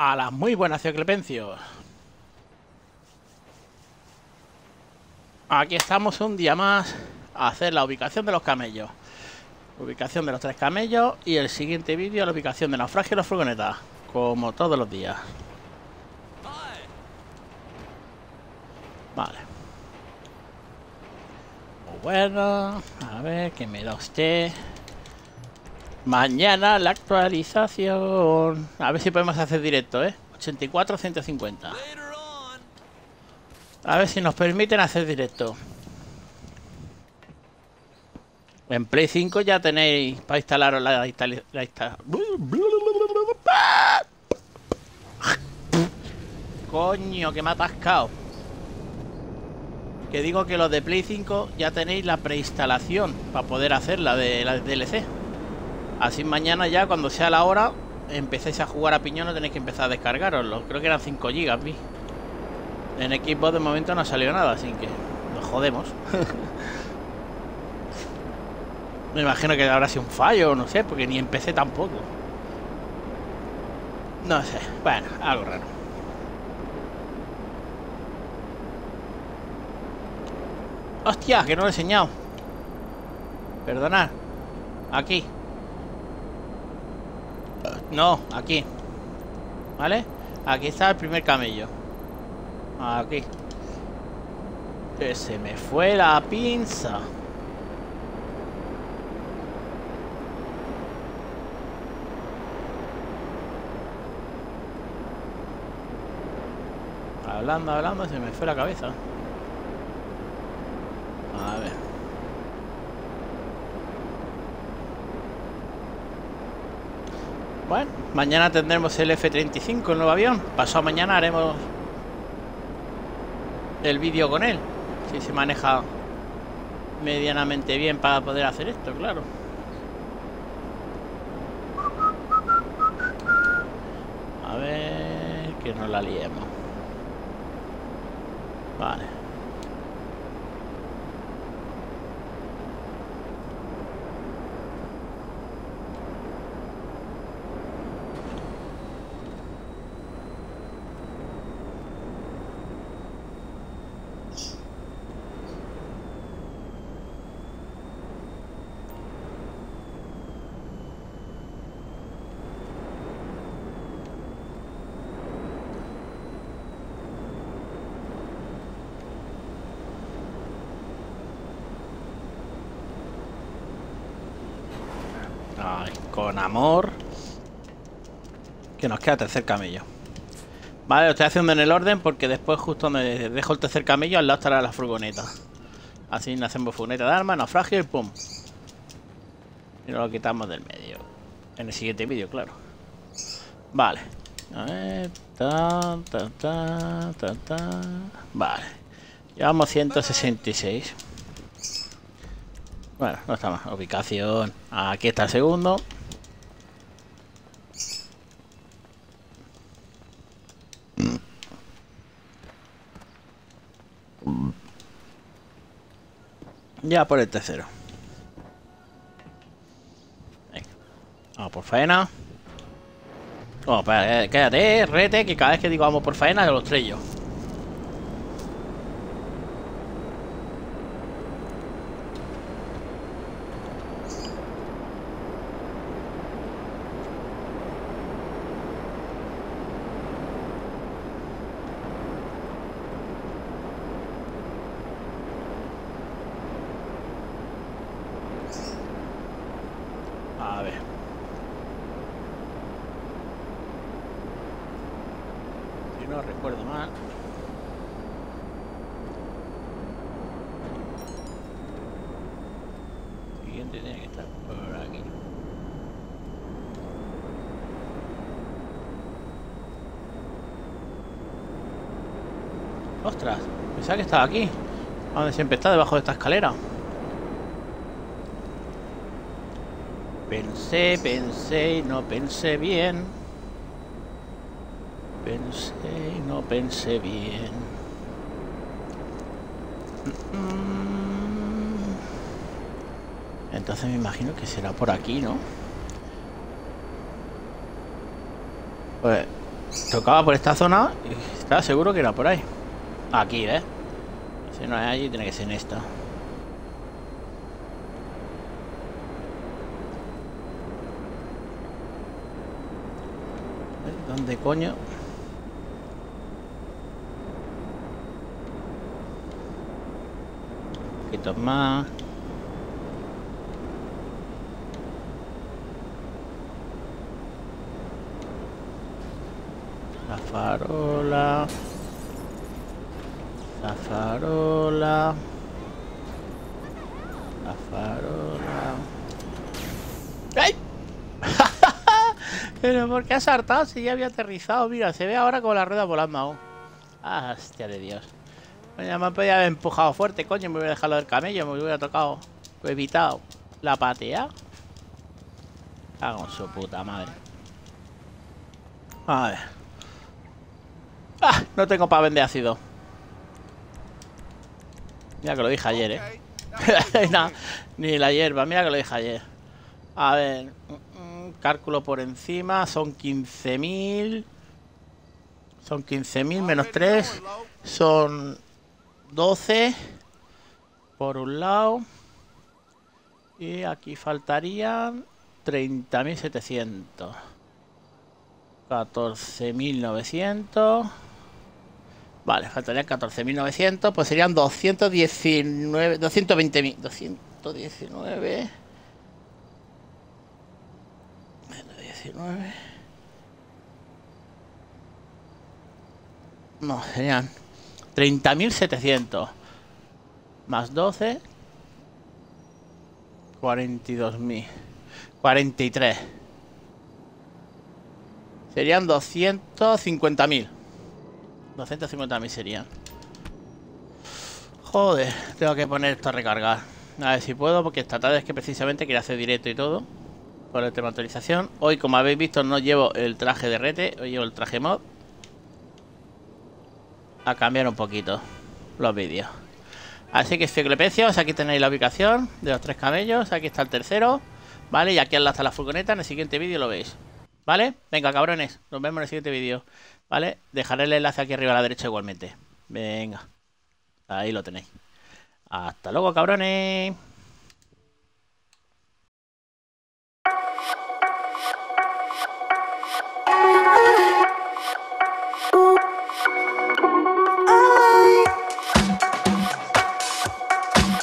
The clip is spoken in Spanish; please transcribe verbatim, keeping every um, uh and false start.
A las muy buenas, Cio Clepencio. Aquí estamos un día más a hacer la ubicación de los camellos. Ubicación de los tres camellos y el siguiente vídeo la ubicación de naufragio y las furgonetas, como todos los días. Vale. Muy bueno, a ver qué me da usted. Mañana la actualización. A ver si podemos hacer directo, ¿eh? ochenta y cuatro ciento cincuenta. A ver si nos permiten hacer directo. En Play cinco ya tenéis para instalaros la, instala, la instala. Coño, que me ha atascado. Que digo que los de Play cinco ya tenéis la preinstalación para poder hacer la de la D L C. Así mañana ya, cuando sea la hora, empecéis a jugar a Piñón, no tenéis que empezar a descargaroslo. Creo que eran cinco gigas, vi. En Xbox de momento no ha salido nada, así que nos jodemos. Me imagino que habrá sido un fallo, no sé, porque ni empecé tampoco. No sé, bueno, algo raro. Hostia, que no lo he enseñado. Perdonad. Aquí. No, aquí. ¿Vale? Aquí está el primer camello. Aquí. Que se me fue la pinza. Hablando, hablando, se me fue la cabeza. A ver. Bueno, mañana tendremos el F treinta y cinco, el nuevo avión. Pasado mañana haremos el vídeo con él. Si se maneja medianamente bien para poder hacer esto, claro. A ver, que no la liemos. Vale. Con amor. Que nos queda tercer camello. Vale, lo estoy haciendo en el orden porque después justo donde dejo el tercer camello al lado estará la furgoneta. Así no hacemos furgoneta de armas, naufragio y pum. Y nos lo quitamos del medio. En el siguiente vídeo, claro. Vale. A ver. Ta, ta, ta, ta, ta. Vale. Llevamos ciento sesenta y seis. Bueno, no está más. Ubicación. Aquí está el segundo. Ya por el tercero. Venga. Vamos por faena. Oh, espera, eh, cállate, rete, que cada vez que digo vamos por faena, yo lo estrello. No recuerdo mal. El siguiente tiene que estar por aquí. Ostras, pensaba que estaba aquí. Donde siempre está, debajo de esta escalera. Pensé, pensé y no pensé bien. Pensé y no pensé bien. Entonces me imagino que será por aquí, ¿no? Pues Tocaba por esta zona y estaba seguro que era por ahí. Aquí, ¿eh? Si no es allí, tiene que ser en esta. ¿Dónde coño? Un poquito más. La farola. La farola. La farola. ¡Ay! Pero ¿por qué ha saltado si ya había aterrizado? Mira, se ve ahora con la rueda volando aún. Ah, hostia de Dios. Bueno, me podía haber empujado fuerte, coño. Me hubiera dejado del camello, me hubiera tocado. Lo he evitado. La patea. Hagan su puta madre. A ver. Ah, no tengo para vender ácido. Mira que lo dije ayer, eh. No, ni la hierba, mira que lo dije ayer. A ver. Cálculo por encima, son quince mil. Son quince mil menos tres. Son doce. Por un lado. Y aquí faltarían treinta mil setecientos. catorce mil novecientos. Vale, faltarían catorce mil novecientos. Pues serían doscientos diecinueve. doscientos veinte mil. doscientos diecinueve. No, serían treinta mil setecientos más doce, cuarenta y dos mil, cuarenta y tres. Serían doscientos cincuenta mil. doscientos cincuenta mil serían. Joder, tengo que poner esto a recargar. A ver si puedo, porque esta tarde es que precisamente quería hacer directo y todo. Por el tema de actualización. Hoy, como habéis visto, no llevo el traje de rete. Hoy llevo el traje mod. A cambiar un poquito los vídeos. Así que, Cio Clepencio, aquí tenéis la ubicación de los tres camellos. Aquí está el tercero. Vale, y aquí al lado está la furgoneta. En el siguiente vídeo lo veis. Vale, venga, cabrones. Nos vemos en el siguiente vídeo. Vale, dejaré el enlace aquí arriba a la derecha igualmente. Venga, ahí lo tenéis. Hasta luego, cabrones.